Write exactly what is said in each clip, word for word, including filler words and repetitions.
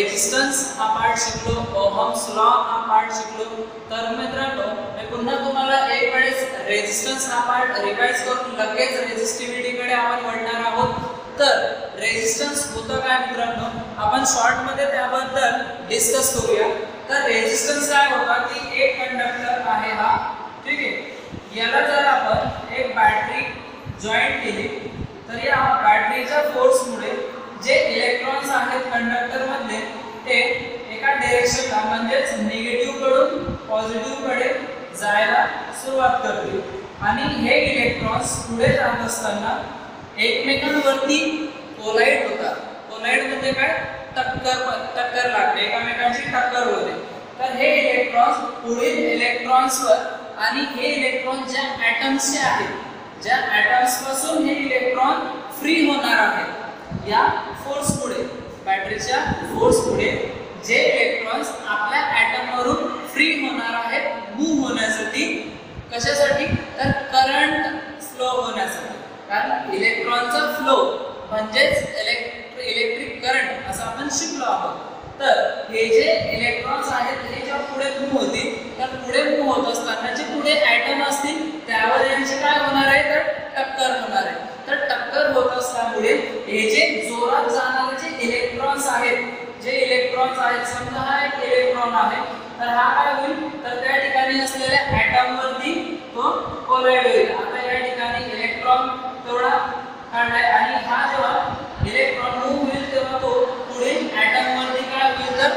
Resistance हा part शिकलो, Ohm's law हा पार्ट शिकलो। तर मित्रांनो मी पुन्हा तुम्हाला एक वेळेस रेजिस्टन्स हा पार्ट रिवाइज करून लगेच रेजिस्टिव्हिटी कडे आपण वळणार आहोत। तर रेजिस्टन्स होतं काय मित्रांनो, आपण शॉर्ट मध्ये त्याबद्दल डिस्कस करूया। तर रेजिस्टन्स काय होता की एक कंडक्टर आहे हा, ठीक आहे, याला जर आपण एक बॅटरी जॉईंट केली तर या बॅटरीच्या फोर्स मुळे जे इलेक्ट्रॉन्स आहेत कंडक्टर मध्ये ते एका डायरेक्शनला म्हणजेच नेगेटिव्ह कडून पॉझिटिव्ह कडे जायला सुरुवात करतील आणि हे इलेक्ट्रॉन्स पुढे जात असताना एकमेकांवरती कोलाइड होतात। कोलाइड म्हणजे काय, टक्कर टक्कर लागते, एकमेकांची टक्कर होते। तर हे इलेक्ट्रॉन्स पुढील इलेक्ट्रॉन्सवर आणि हे इलेक्ट्रॉन ज्या ॲटम्सचे आहेत ज्या ॲटम्सपासून हे इलेक्ट्रॉन फ्री होणार आहेत या फोर्स पुढे बॅटरीच्या फोर्स पुढे जे इलेक्ट्रॉन्स आपल्या ॲटमवरून फ्री होणार आहेत मूव्ह होण्यासाठी, कशासाठी तर करंट फ्लो होण्यासाठी, कारण इलेक्ट्रॉनचा फ्लो म्हणजेच इलेक्ट्रिक इलेक्ट्रिक करंट असं आपण शिकलो आहोत। तर हे जे इलेक्ट्रॉन्स आहेत हे जेव्हा पुढे मूव्ह होतील तर पुढे मूव्ह होत असताना जे पुढे ॲटम असतील त्यावर यांचे काय होणार आहे तर टक्कर होणार आहे। तर टक्कर होत असल्यामुळे हे जे जोरात जाणारे जे इलेक्ट्रॉन्स आहेत जे इलेक्ट्रॉन्स आहेत समजा हा एक इलेक्ट्रॉन आहे तर हा काय होईल तर त्या ठिकाणी असलेल्या ॲटमवरती तो कोलाइड होईल। आता या ठिकाणी इलेक्ट्रॉन तेवढा काढलाय आणि हा जेव्हा इलेक्ट्रॉन मूव्ह होईल तेव्हा तो पुढे ॲटमवरती काय होईल तर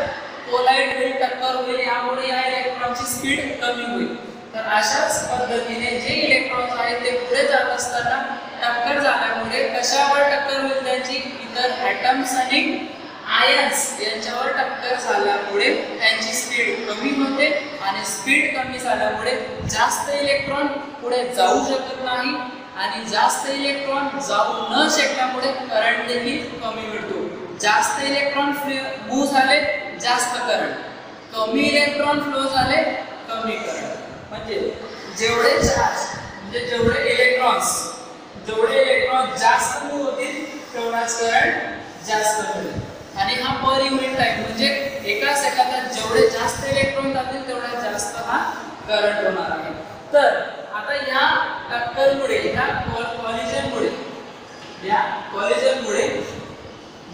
कोलाइड होईल, टक्कर होईल, यामुळे या इलेक्ट्रॉनची स्पीड कमी होईल। तर अशाच पद्धतीने जे इलेक्ट्रॉन्स आहेत ते पुढे जात असताना टक्कर झाल्यामुळे कशावर टक्कर होईल त्यांची इतर ॲटम्स आणि आयन्स यांच्यावर टक्कर झाल्यामुळे त्यांची स्पीड कमी होते आणि स्पीड कमी झाल्यामुळे जास्त इलेक्ट्रॉन पुढे जाऊ शकत नाही आणि जास्त इलेक्ट्रॉन जाऊ न शकल्यामुळे करंट देखील कमी मिळतो। जास्त इलेक्ट्रॉन फ्री मूव्ह झाले जास्त करंट, कमी इलेक्ट्रॉन फ्लो झाले कमी करंट। म्हणजे जेवढे चार्ज म्हणजे जेवढे इलेक्ट्रॉन्स जेवढे इलेक्ट्रॉन्स जास्त मूव्ह होतील तेवढाच करंट जास्त मिळेल आणि हा पर युनिट टाइम म्हणजे एका सेकंदात जेवढे जास्त इलेक्ट्रॉन जातील तेवढा जास्त हा करंट होणार आहे। तर आता या टक्करमुळे या कॉलिजनमुळे या कॉलिजनमुळे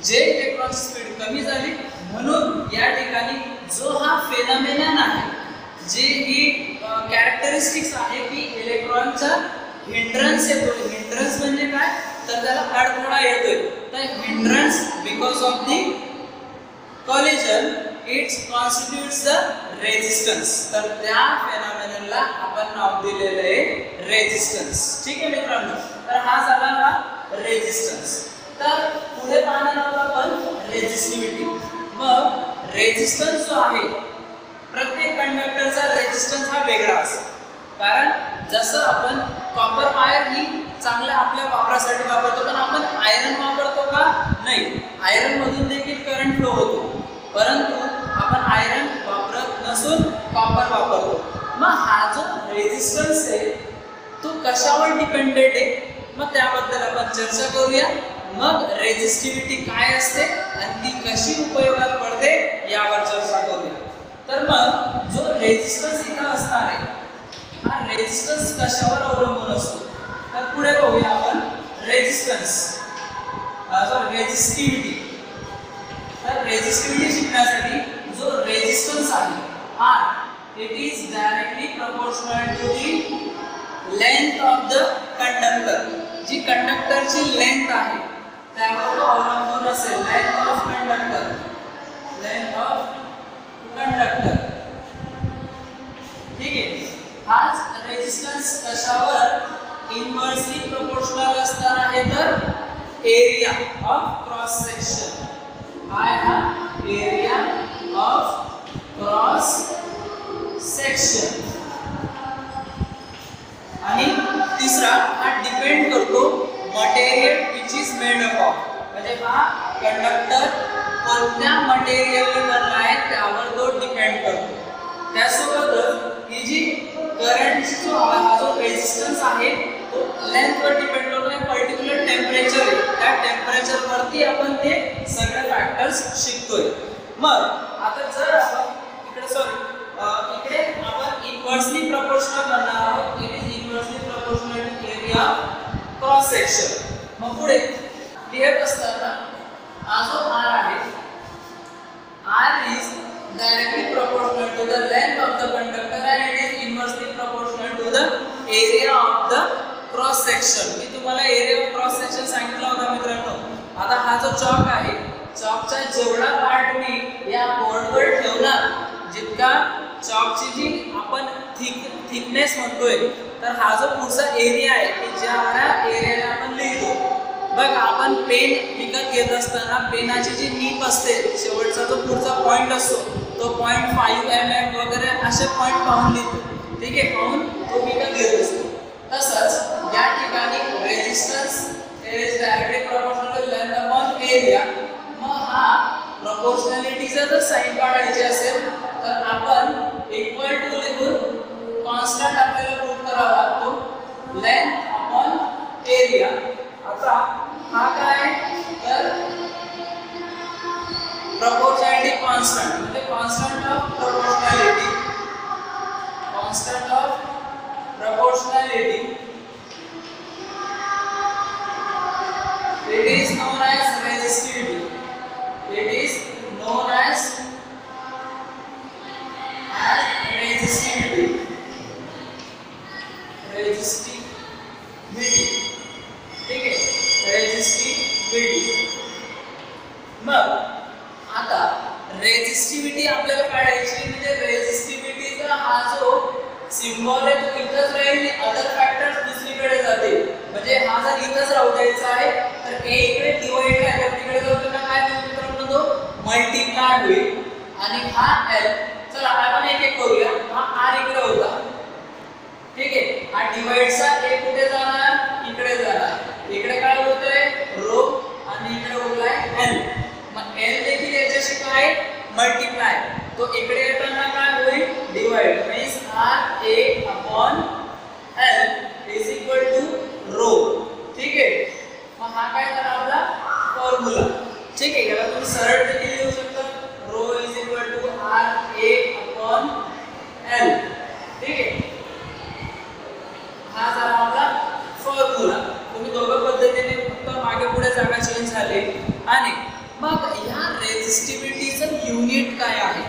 जे इलेक्ट्रॉन स्पीड कमी झाली म्हणून या ठिकाणी जो हा फेनोमेनन आहे जी ही कॅरेक्टरिस्टिक्स आहे की इलेक्ट्रॉनचा हिंड्रन्स येतो। हिंड्रन्स म्हणजे काय तर त्याला अडथळा येतोय। तर hindrance because of the collision it's constitutes the resistance. तर त्या फेनॉमेनला आपण नाव दिलेलं आहे रेजिस्टन्स, ठीक आहे मित्रांनो। तर हा झाला हा रेजिस्टन्स। तर पुढे पाहणार आहोत आपण रेजिस्टिव्हिटी। मग रेजिस्टन्स जो आहे प्रत्येक कंडक्टरचा रेजिस्टन्स हा वेगळा असतो, कारण जसं आपण कॉपर वायर ही चांगल्या आपल्या वापरासाठी वापरतो पण आपण आयरन वापरतो का, नाही, आयरनमधून देखील करंट फ्लो होतो परंतु आपण आयरन वापरत नसून कॉपर वापरतो। मग हा जो रेजिस्टन्स आहे तो कशावर डिपेंडेंट आहे मग त्याबद्दल आपण चर्चा करूया। मग रेजिस्टिव्हिटी काय असते आणि ती कशी उपयोगात पडते यावर चर्चा करूया। तर मग जो रेजिस्टन्स इथं असणार आहे हा रेजिस्टन्स कशावर अवलंबून असतो तर पुढे बघूया आपण रेजिस्टन्स सॉरी रेजिस्टिव्हिटी। तर रेजिस्टिव्हिटी शिकण्यासाठी जो रेजिस्टन्स आहे R it is directly proportional to the length of the conductor. जी कंडक्टरची लेंथ आहे त्यावर अवलंबून असेल length of conductor length of conductor, ठीक आहे। हाच रेजिस्टन्स कशावर इन्व्हर्सली प्रोपोर्शनल असणार आहे तर एरिया ऑफ क्रॉस सेक्शन। आय हा एरिया ऑफ क्रॉस सेक्शन आणि तिसरा हा डिपेंड करतो material which is made up of, म्हणजे हा कंडक्टर कोणत्या मटेरियलने बनला आहे त्यावर तो डिपेंड करतो। त्यासोबतच ही जी करंट जो हा जो रेजिस्टन्स आहे तो लेंथवर डिपेंड करतो, पर्टिक्युलर टेम्परेचर आहे त्या टेम्परेचरवरती आपण ते सगळे फॅक्टर्स शिकतोय। मग आता जर इकडे सॉरी इकडे आपण इन्वर्सली प्रोपोर्शनल करणार आहोत. It is inversely proportional to area cross section. मग पुढे लिहत असताना हा जो आर आहे R is directly proportional to the length of the conductor and it is inversely proportional to the area of the cross section. मी तुम्हाला area of cross section सांगितलं होतं मित्रांनो. आता हा जो चॉक आहे चॉकचा जेवढा पार्ट मी या बोर्डवर ठेवला जितका चॉकची जी आपण थिक थिकनेस म्हणतोय तर हा जो पुढचा एरिया आहे की ज्या एरियाला आपण लिहितो बघ आपण पेन विकत घेत असताना पेनाची जी नीप असते शेवटचा जो पुढचा पॉईंट असतो तो पॉईंट फाईव्ह एम एम वगैरे असे पॉईंट पाहून लिहितो. ठीक आहे पाहून तो विकत घेत असतो. तसंच या ठिकाणी resistance is directly proportional to length upon area. मग हा प्रोपोर्शनॅलिटीचा जर साइन काढायची असेल तर आपण इक्वल टू लिहून कॉन्स्टंट आपल्याला प्रूव्ह करावा लागतो लेंथ अपॉन एरिया. आता हा काय तर प्रोपोर्शनॅलिटी कॉन्स्टंट म्हणजे constant of proportionality constant of proportionality it is known as resistivity. It is known as as resistivity. Resistivity. ठीक है resistivity. मग आता resistivity आपल्याला काढायची म्हणजे resistivity का हा जो सिंबॉल आहे तो इथंच राहील. अदर फॅक्टर्स दुसरीकडे जाते म्हणजे हा जर इथंच राहू द्यायचा आहे तर ए इकडे डिवाइड आहे तिकडे जाऊ तर काय होईल मल्टीप्लाय होईल आणि हा एल. चला आपण एक एक करूया. हा आर इकडे होता ठीक आहे हा डिवाइडचा ए कुठे जाणार इकडे जाणार. इकडे काय होतंय रो आणि इकडे होतंय एल. मग एल देखील याच्याशी काय मल्टीप्लाय तो इकडे येताना काय होईल divide means R A upon L is equal to rho. ठीक आहे मग हा काय झाला आपला फॉर्म्युला. ठीक है याला तुम्ही सरळ देखील लिहू शकता rho is equal to R A upon L. ठीक है हा झाला आपला फॉर्म्युला. तुम्ही दोघं पद्धतीने फक्त मागे पुढे जागा चेंज झाले. आणि मग ह्या रेझिस्टिव्हिटीचं युनिट काय आहे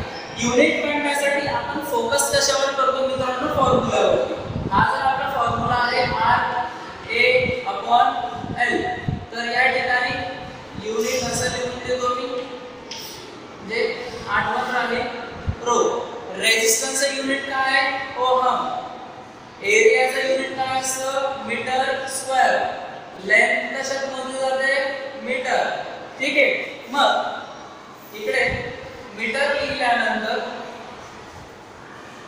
युनिट काढण्यासाठी आपण फोकस कशावर करतो मित्रांनो फॉर्म्युलावरती. हा जर आपला फॉर्म्युला आहे आर ए अपॉन एल तर या ठिकाणी युनिट असं लिहून देतो मी म्हणजे आठवण राहील रो. रेझिस्टन्सचं युनिट काय आहे ओहम. एरियाचं युनिट काय असतं मीटर स्क्वेअर. लेंथ कशात मोजली जाते मीटर. ठीक आहे मग इकडे मीटर लिहिल्यानंतर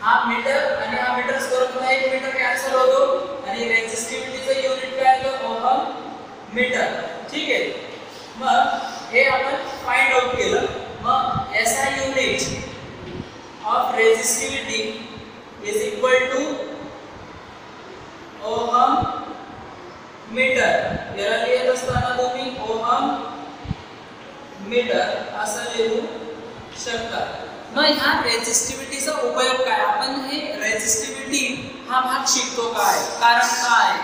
हा मीटर आणि हा मीटर स्क्वेअर मधला एक मीटर कॅन्सल होतो आणि रेझिस्टिव्हिटीचं युनिट काय आलं ओहम मीटर. ठीक आहे मग हे आपण फाइंड आउट केलं. मग SI unit of resistivity is equal to ohm metre. याला लिहित असताना तुम्ही ओहम मीटर असं लिहू शकता. मग ह्या रेझिस्टिव्हिटीचा उपयोग काय आपण हे रेझिस्टिव्हिटी हा भाग शिकतो काय कारण काय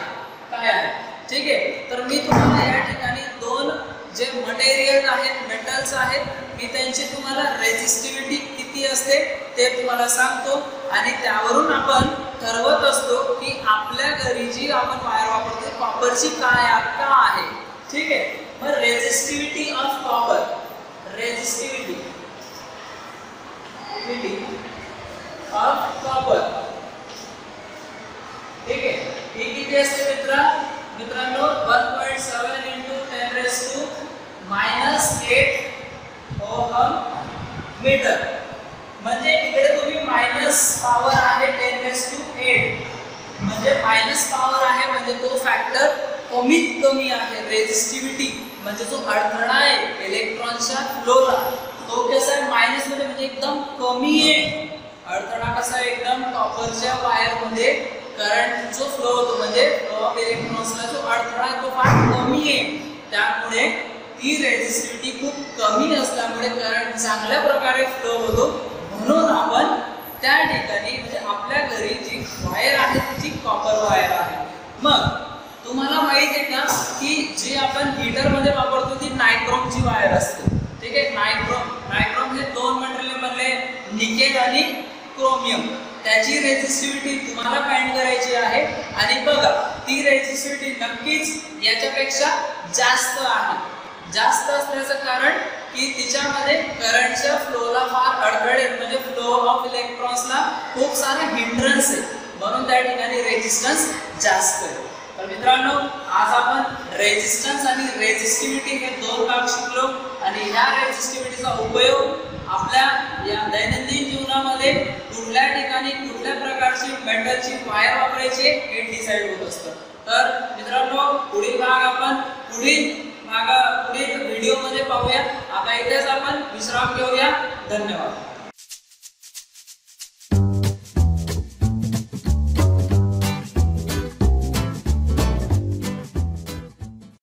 काय आहे. ठीक आहे तर मी तुम्हाला या ठिकाणी दोन जे मटेरियल आहेत मेटल्स आहेत मी त्यांची तुम्हाला रेझिस्टिव्हिटी किती असते ते तुम्हाला सांगतो आणि त्यावरून आपण ठरवत असतो की आपल्या घरी जी आपण वायर वापरतो कॉपरची काय का आहे. ठीक आहे मग resistivity of copper resistivity of copper ठीक आहे ही किती असते मित्रा मित्रांनो one point seven into ten raise to minus eight ohm metre. म्हणजे इकडे तुम्ही मायनस पॉवर आहे टेन रेस टू एट म्हणजे मायनस पॉवर आहे म्हणजे तो फॅक्टर कमीत कमी आहे. रेझिस्टिव्हिटी म्हणजे जो अडथळा आहे इलेक्ट्रॉनच्या फ्लोला तो कसा आहे मायनसमध्ये म्हणजे एकदम कमी आहे. अडथळा कसा आहे एकदम कॉपरच्या वायरमध्ये करंट जो फ्लो होतो म्हणजे फ्लो ऑफ इलेक्ट्रॉन्सला जो अडथळा तो फार कमी आहे त्यामुळे ती रेझिस्टिव्हिटी खूप कमी असल्यामुळे करंट चांगल्या प्रकारे फ्लो होतो, म्हणून आपण त्या ठिकाणी म्हणजे आपल्या घरी जी वायर आहे ती कॉपर वायर आहे। मग तुम्हाला माहिती आहे का की जे आपण हीटर मध्ये वापरतो ती नायक्रोमची वायर असते, ठीक आहे। नायक्रोम नायक्रोम हे दोन मटेरियल बनले, निकेल आणि क्रोमियम। त्याची रेझिस्टिव्हिटी तुम्हाला फाइंड करायची आहे आणि बघा ती रेझिस्टिव्हिटी नक्कीच याच्यापेक्षा जास्त आहे। जास्त असल्याचं कारण की तिच्यामध्ये करंटच्या फ्लोला फार अडथळे आहेत, म्हणजे फ्लो ऑफ इलेक्ट्रॉन्सला खूप सारे हिंड्रन्स आहे, म्हणून त्या ठिकाणी रेजिस्टन्स जास्त आहे। तर मित्रांनो, आज आपण रेजिस्टन्स आणि रेझिस्टिव्हिटी हे दोन भाग शिकलो आणि ह्या रेझिस्टिव्हिटीचा उपयोग आपल्या या दैनंदिन जीवनामध्ये कुठल्या ठिकाणी कुठल्या प्रकारची मेटलची वायर वापरायची हे डिसाईड होत असतं। तर मित्रांनो, पुढील भाग आपण पुढील भागा पुढील व्हिडिओमध्ये पाहूया। आता इथेच आपण विश्राम घेऊया। धन्यवाद।